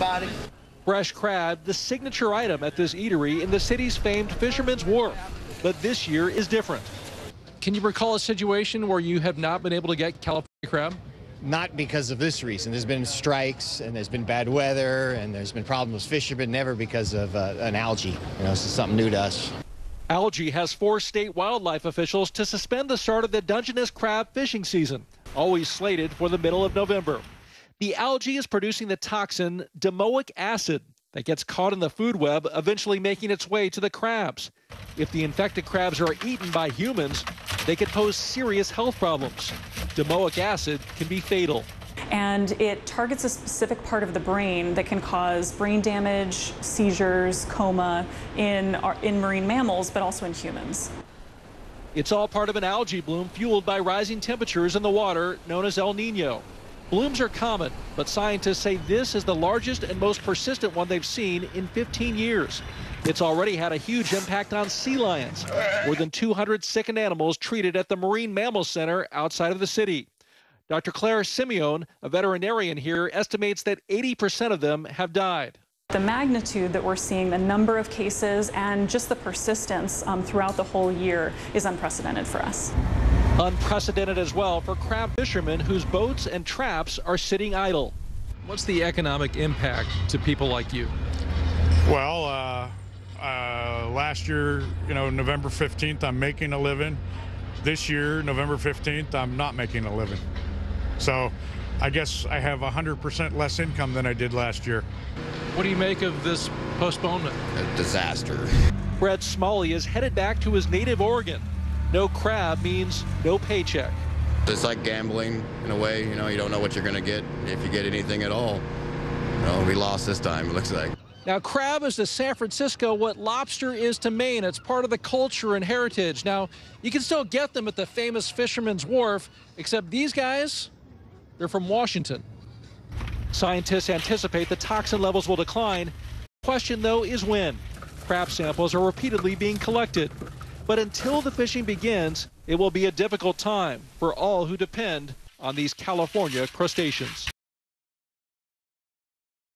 body. Fresh crab, the signature item at this eatery in the city's famed Fisherman's Wharf. But this year is different. Can you recall a situation where you have not been able to get California crab? Not because of this reason. There's been strikes, and there's been bad weather, and there's been problems with fishermen, never because of an algae. You know, this is something new to us. Algae has forced state wildlife officials to suspend the start of the Dungeness crab fishing season, always slated for the middle of November. The algae is producing the toxin domoic acid that gets caught in the food web, eventually making its way to the crabs. If the infected crabs are eaten by humans, they could pose serious health problems. Domoic acid can be fatal. And it targets a specific part of the brain that can cause brain damage, seizures, coma in marine mammals, but also in humans. It's all part of an algae bloom fueled by rising temperatures in the water, known as El Niño. Blooms are common, but scientists say this is the largest and most persistent one they've seen in 15 years. It's already had a huge impact on sea lions. More than 200 sickened animals treated at the Marine Mammal Center outside of the city. Dr. Claire Simeone, a veterinarian here, estimates that 80% of them have died. The magnitude that we're seeing, the number of cases, and just the persistence throughout the whole year is unprecedented for us. Unprecedented as well for crab fishermen whose boats and traps are sitting idle. What's the economic impact to people like you? Well, last year, you know, November 15th, I'm making a living. This year, November 15th, I'm not making a living. So I guess I have 100% less income than I did last year. What do you make of this postponement? A disaster. Brad Smalley is headed back to his native Oregon. No crab means no paycheck. It's like gambling in a way, you know, you don't know what you're going to get, if you get anything at all. You know, we lost this time, it looks like. Now, crab is to San Francisco what lobster is to Maine. It's part of the culture and heritage. Now, you can still get them at the famous Fisherman's Wharf, except these guys, they're from Washington. Scientists anticipate the toxin levels will decline. The question, though, is when. Crab samples are repeatedly being collected. But until the fishing begins, it will be a difficult time for all who depend on these California crustaceans.